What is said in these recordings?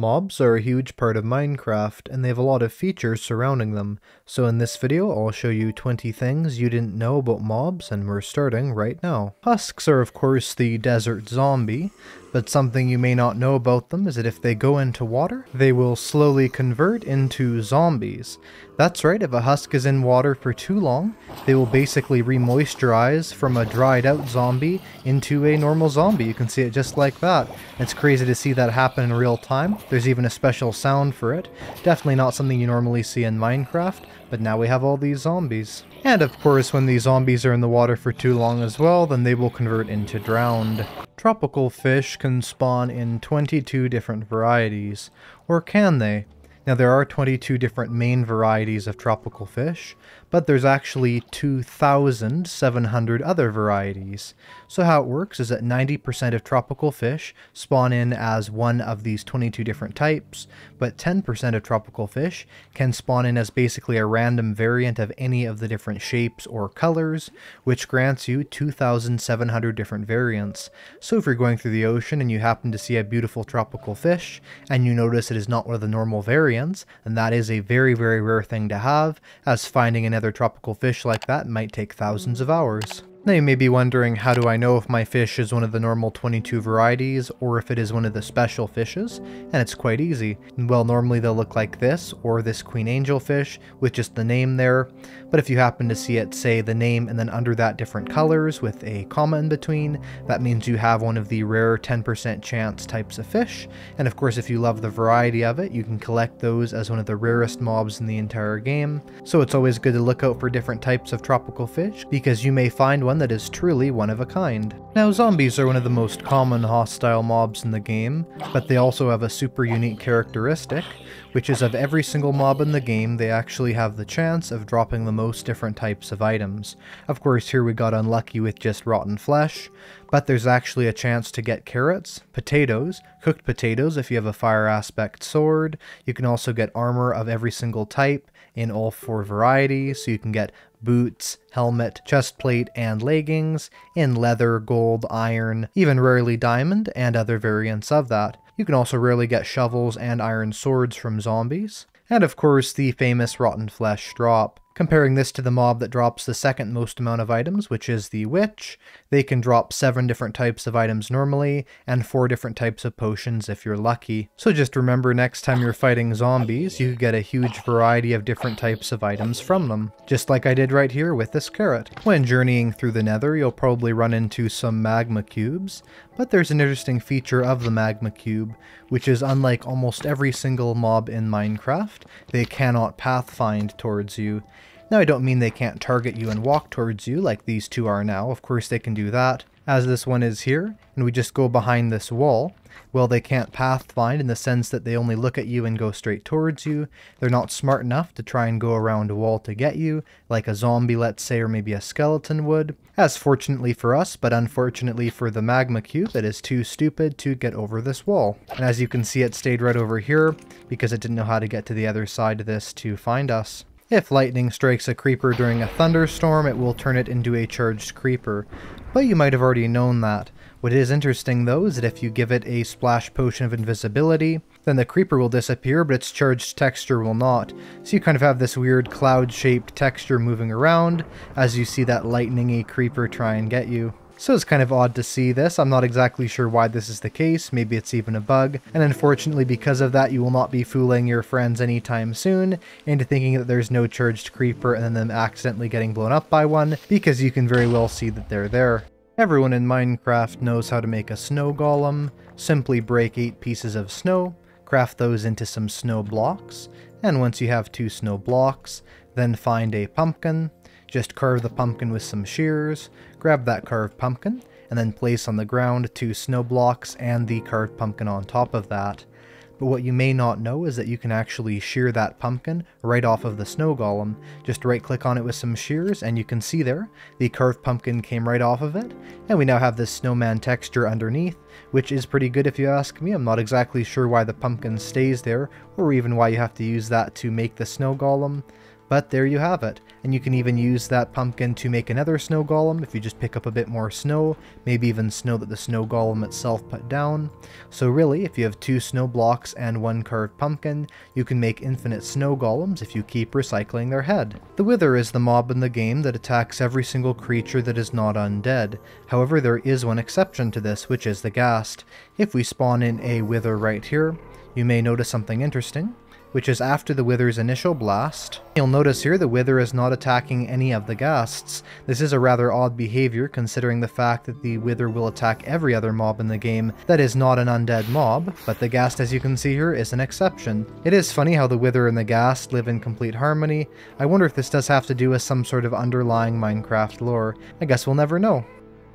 Mobs are a huge part of Minecraft, and they have a lot of features surrounding them, so in this video I'll show you 20 things you didn't know about mobs, and we're starting right now. Husks are of course the desert zombie, but something you may not know about them is that if they go into water, they will slowly convert into zombies. That's right, if a husk is in water for too long, they will basically re-moisturize from a dried out zombie into a normal zombie. You can see it just like that. It's crazy to see that happen in real time. There's even a special sound for it. Definitely not something you normally see in Minecraft, but now we have all these zombies. And of course, when these zombies are in the water for too long as well, then they will convert into drowned. Tropical fish can spawn in 22 different varieties, or can they? Now there are 22 different main varieties of tropical fish, but there's actually 2,700 other varieties. So how it works is that 90% of tropical fish spawn in as one of these 22 different types, but 10% of tropical fish can spawn in as basically a random variant of any of the different shapes or colors, which grants you 2,700 different variants. So if you're going through the ocean and you happen to see a beautiful tropical fish, and you notice it is not one of the normal variants, and that is a very, very rare thing to have, as finding another tropical fish like that might take thousands of hours. Now you may be wondering, how do I know if my fish is one of the normal 22 varieties or if it is one of the special fishes? And it's quite easy. Well, normally they'll look like this, or this queen angel fish with just the name there. But if you happen to see it say the name and then under that different colors with a comma in between, that means you have one of the rare 10% chance types of fish. And of course, if you love the variety of it, you can collect those as one of the rarest mobs in the entire game. So it's always good to look out for different types of tropical fish, because you may find one that is truly one of a kind. Now, zombies are one of the most common hostile mobs in the game, but they also have a super unique characteristic, which is of every single mob in the game, they actually have the chance of dropping the most different types of items. Of course, here we got unlucky with just rotten flesh, but there's actually a chance to get carrots, potatoes, cooked potatoes if you have a fire aspect sword. You can also get armor of every single type in all four varieties, so you can get boots, helmet, chest plate, and leggings in leather, gold, iron, even rarely diamond, and other variants of that. You can also rarely get shovels and iron swords from zombies. And of course, the famous rotten flesh drop. Comparing this to the mob that drops the second most amount of items, which is the Witch, they can drop 7 different types of items normally, and 4 different types of potions if you're lucky. So just remember, next time you're fighting zombies, you could get a huge variety of different types of items from them, just like I did right here with this carrot. When journeying through the Nether, you'll probably run into some magma cubes, but there's an interesting feature of the magma cube, which is unlike almost every single mob in Minecraft, they cannot pathfind towards you. Now, I don't mean they can't target you and walk towards you like these two are now. Of course they can do that, as this one is here, and we just go behind this wall. Well, they can't pathfind in the sense that they only look at you and go straight towards you. They're not smart enough to try and go around a wall to get you, like a zombie, let's say, or maybe a skeleton would. As fortunately for us, but unfortunately for the magma cube, it is too stupid to get over this wall. And as you can see, it stayed right over here because it didn't know how to get to the other side of this to find us. If lightning strikes a creeper during a thunderstorm, it will turn it into a charged creeper, but you might have already known that. What is interesting though is that if you give it a splash potion of invisibility, then the creeper will disappear, but its charged texture will not. So you kind of have this weird cloud-shaped texture moving around as you see that lightningy creeper try and get you. So it's kind of odd to see this. I'm not exactly sure why this is the case, maybe it's even a bug, and unfortunately because of that you will not be fooling your friends anytime soon into thinking that there's no charged creeper and then them accidentally getting blown up by one, because you can very well see that they're there. Everyone in Minecraft knows how to make a snow golem. Simply break 8 pieces of snow, craft those into some snow blocks, and once you have 2 snow blocks, then find a pumpkin. Just carve the pumpkin with some shears, grab that carved pumpkin, and then place on the ground 2 snow blocks and the carved pumpkin on top of that. But what you may not know is that you can actually shear that pumpkin right off of the snow golem. Just right click on it with some shears, and you can see there, the carved pumpkin came right off of it, and we now have this snowman texture underneath, which is pretty good if you ask me. I'm not exactly sure why the pumpkin stays there, or even why you have to use that to make the snow golem. But there you have it, and you can even use that pumpkin to make another snow golem if you just pick up a bit more snow, maybe even snow that the snow golem itself put down. So really, if you have 2 snow blocks and 1 carved pumpkin, you can make infinite snow golems if you keep recycling their head. The wither is the mob in the game that attacks every single creature that is not undead. However, there is one exception to this, which is the Ghast. If we spawn in a wither right here, you may notice something interesting, which is after the wither's initial blast. You'll notice here the wither is not attacking any of the ghasts. This is a rather odd behavior considering the fact that the wither will attack every other mob in the game that is not an undead mob, but the ghast, as you can see here, is an exception. It is funny how the wither and the ghast live in complete harmony. I wonder if this does have to do with some sort of underlying Minecraft lore. I guess we'll never know.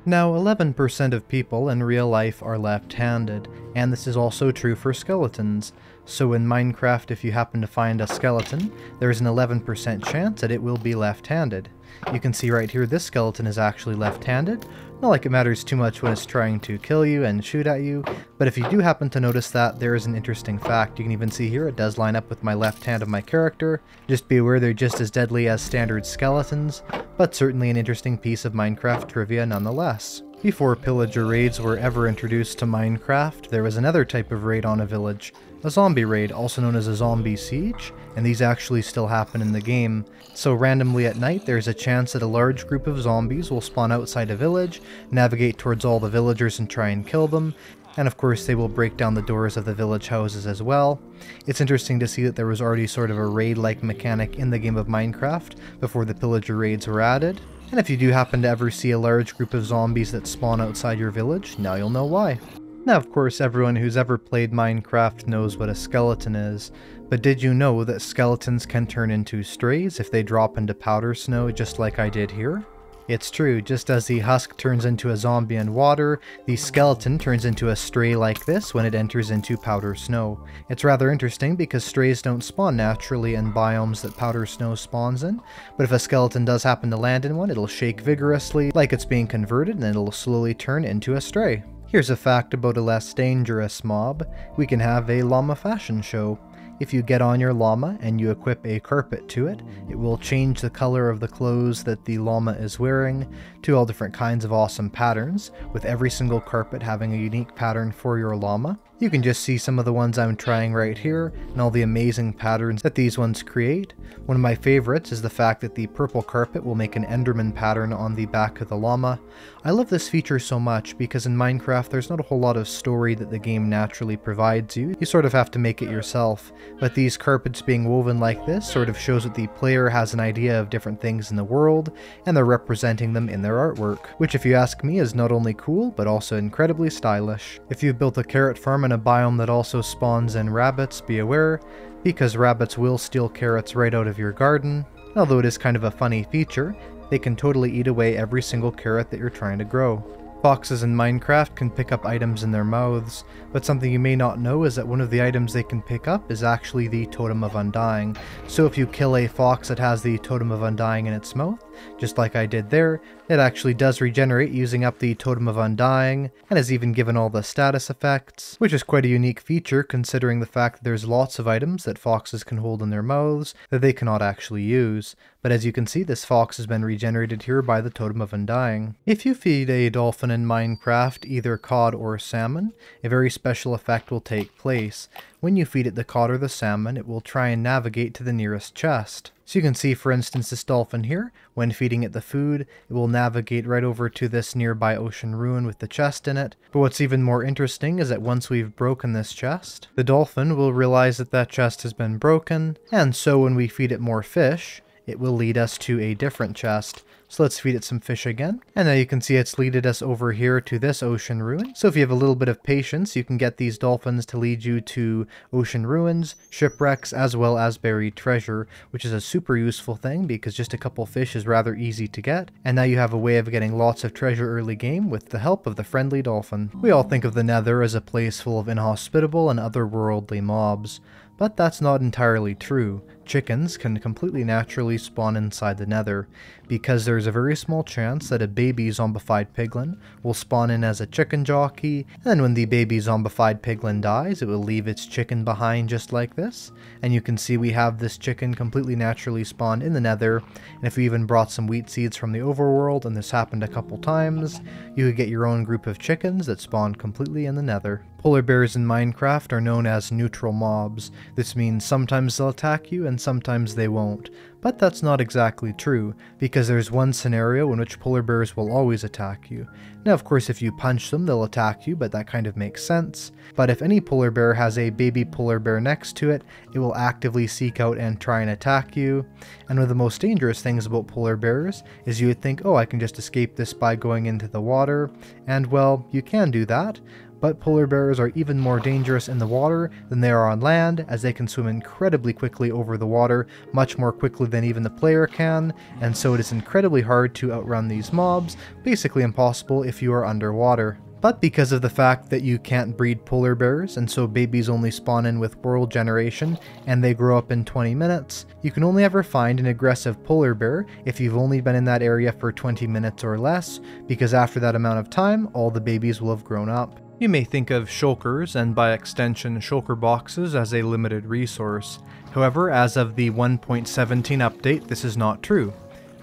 Now, 11% of people in real life are left-handed, and this is also true for skeletons. So in Minecraft, if you happen to find a skeleton, there is an 11% chance that it will be left-handed. You can see right here this skeleton is actually left-handed. Not like it matters too much when it's trying to kill you and shoot at you, but if you do happen to notice that, there is an interesting fact. You can even see here it does line up with my left hand of my character. Just be aware they're just as deadly as standard skeletons, but certainly an interesting piece of Minecraft trivia nonetheless. Before pillager raids were ever introduced to Minecraft, there was another type of raid on a village, a zombie raid, also known as a zombie siege, and these actually still happen in the game. So randomly at night, there's a chance that a large group of zombies will spawn outside a village, navigate towards all the villagers and try and kill them, and of course they will break down the doors of the village houses as well. It's interesting to see that there was already sort of a raid-like mechanic in the game of Minecraft before the pillager raids were added. And if you do happen to ever see a large group of zombies that spawn outside your village, now you'll know why. Now, of course, everyone who's ever played Minecraft knows what a skeleton is, but did you know that skeletons can turn into strays if they drop into powder snow just like I did here? It's true, just as the husk turns into a zombie in water, the skeleton turns into a stray like this when it enters into powder snow. It's rather interesting because strays don't spawn naturally in biomes that powder snow spawns in, but if a skeleton does happen to land in one, it'll shake vigorously like it's being converted and it'll slowly turn into a stray. Here's a fact about a less dangerous mob. We can have a llama fashion show. If you get on your llama and you equip a carpet to it, it will change the color of the clothes that the llama is wearing to all different kinds of awesome patterns, with every single carpet having a unique pattern for your llama. You can just see some of the ones I'm trying right here, and all the amazing patterns that these ones create. One of my favorites is the fact that the purple carpet will make an Enderman pattern on the back of the llama. I love this feature so much because in Minecraft there's not a whole lot of story that the game naturally provides you. You sort of have to make it yourself, but these carpets being woven like this sort of shows that the player has an idea of different things in the world, and they're representing them in their artwork, which if you ask me is not only cool, but also incredibly stylish. If you've built a carrot farm in a biome that also spawns in rabbits, be aware, because rabbits will steal carrots right out of your garden. Although it is kind of a funny feature, they can totally eat away every single carrot that you're trying to grow. Foxes in Minecraft can pick up items in their mouths, but something you may not know is that one of the items they can pick up is actually the Totem of Undying. So if you kill a fox that has the Totem of Undying in its mouth, just like I did there, it actually does regenerate using up the Totem of Undying, and is even given all the status effects, which is quite a unique feature considering the fact that there's lots of items that foxes can hold in their mouths that they cannot actually use. But as you can see, this fox has been regenerated here by the Totem of Undying. If you feed a dolphin in Minecraft either cod or salmon, a very special effect will take place. When you feed it the cod or the salmon, it will try and navigate to the nearest chest. So you can see, for instance, this dolphin here, when feeding it the food, it will navigate right over to this nearby ocean ruin with the chest in it. But what's even more interesting is that once we've broken this chest, the dolphin will realize that that chest has been broken, and so when we feed it more fish, it will lead us to a different chest. So let's feed it some fish again, and now you can see it's leaded us over here to this ocean ruin. So if you have a little bit of patience, you can get these dolphins to lead you to ocean ruins, shipwrecks, as well as buried treasure, which is a super useful thing because just a couple fish is rather easy to get, and now you have a way of getting lots of treasure early game with the help of the friendly dolphin. We all think of the Nether as a place full of inhospitable and otherworldly mobs, but that's not entirely true. Chickens can completely naturally spawn inside the Nether because they're there is a very small chance that a baby zombified piglin will spawn in as a chicken jockey, and when the baby zombified piglin dies, it will leave its chicken behind just like this. And you can see we have this chicken completely naturally spawned in the Nether, and if you even brought some wheat seeds from the overworld, and this happened a couple times, you could get your own group of chickens that spawned completely in the Nether. Polar bears in Minecraft are known as neutral mobs. This means sometimes they'll attack you and sometimes they won't. But that's not exactly true, because there's one scenario in which polar bears will always attack you. Now of course if you punch them they'll attack you, but that kind of makes sense. But if any polar bear has a baby polar bear next to it, it will actively seek out and try and attack you. And one of the most dangerous things about polar bears is you would think, oh, I can just escape this by going into the water. And well, you can do that. But polar bears are even more dangerous in the water than they are on land, as they can swim incredibly quickly over the water, much more quickly than even the player can, and so it is incredibly hard to outrun these mobs, basically impossible if you are underwater. But because of the fact that you can't breed polar bears, and so babies only spawn in with world generation, and they grow up in 20 minutes, you can only ever find an aggressive polar bear if you've only been in that area for 20 minutes or less, because after that amount of time, all the babies will have grown up. You may think of shulkers, and by extension shulker boxes, as a limited resource. However, as of the 1.17 update, this is not true.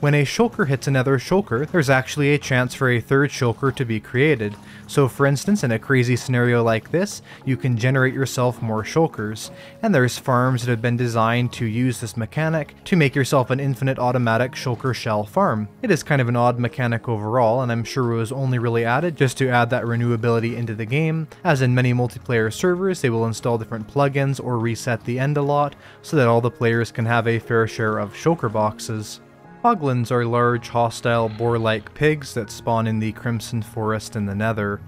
When a shulker hits another shulker, there's actually a chance for a third shulker to be created. So for instance, in a crazy scenario like this, you can generate yourself more shulkers. And there's farms that have been designed to use this mechanic to make yourself an infinite automatic shulker shell farm. It is kind of an odd mechanic overall, and I'm sure it was only really added just to add that renewability into the game. As in many multiplayer servers, they will install different plugins or reset the end a lot, so that all the players can have a fair share of shulker boxes. Hoglins are large, hostile, boar-like pigs that spawn in the Crimson Forest in the Nether.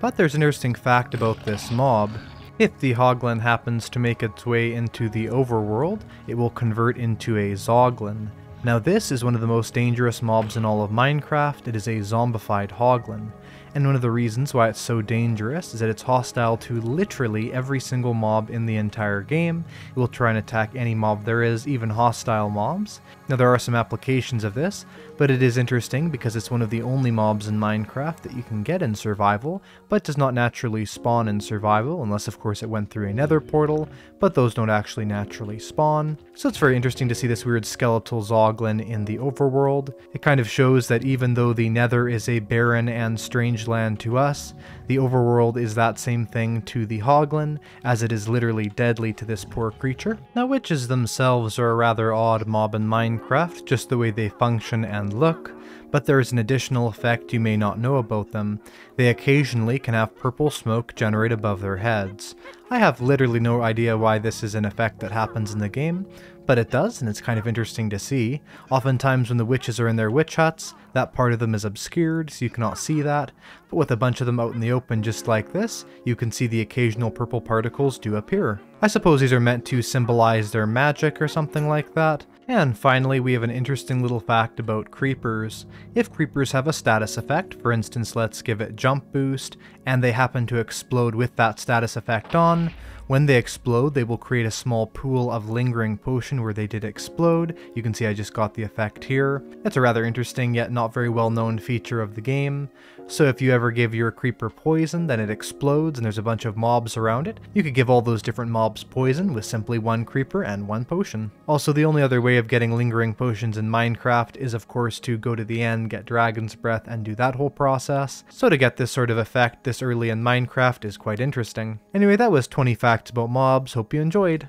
But there's an interesting fact about this mob. If the Hoglin happens to make its way into the overworld, it will convert into a Zoglin. Now this is one of the most dangerous mobs in all of Minecraft. It is a zombified Hoglin. And one of the reasons why it's so dangerous is that it's hostile to literally every single mob in the entire game. It will try and attack any mob there is, even hostile mobs. Now there are some applications of this, but it is interesting because it's one of the only mobs in Minecraft that you can get in survival, but does not naturally spawn in survival, unless of course it went through a nether portal, but those don't actually naturally spawn. So it's very interesting to see this weird skeletal Zoglin in the overworld. It kind of shows that even though the Nether is a barren and strange land to us, the overworld is that same thing to the Hoglin, as it is literally deadly to this poor creature. Now witches themselves are a rather odd mob in Minecraft, just the way they function and look, but there is an additional effect you may not know about them. They occasionally can have purple smoke generate above their heads. I have literally no idea why this is an effect that happens in the game, but it does, and it's kind of interesting to see. Oftentimes when the witches are in their witch huts, that part of them is obscured, so you cannot see that, but with a bunch of them out in the open just like this, you can see the occasional purple particles do appear. I suppose these are meant to symbolize their magic or something like that. And finally, we have an interesting little fact about creepers. If creepers have a status effect, for instance let's give it jump boost, and they happen to explode with that status effect on, when they explode they will create a small pool of lingering potion where they did explode. You can see I just got the effect here. It's a rather interesting yet not very well known feature of the game. So if you ever give your creeper poison, then it explodes and there's a bunch of mobs around it. You could give all those different mobs poison with simply one creeper and one potion. Also, the only other way of getting lingering potions in Minecraft is of course to go to the end, get Dragon's Breath, and do that whole process. So to get this sort of effect this early in Minecraft is quite interesting. Anyway, that was 20 facts about mobs. Hope you enjoyed!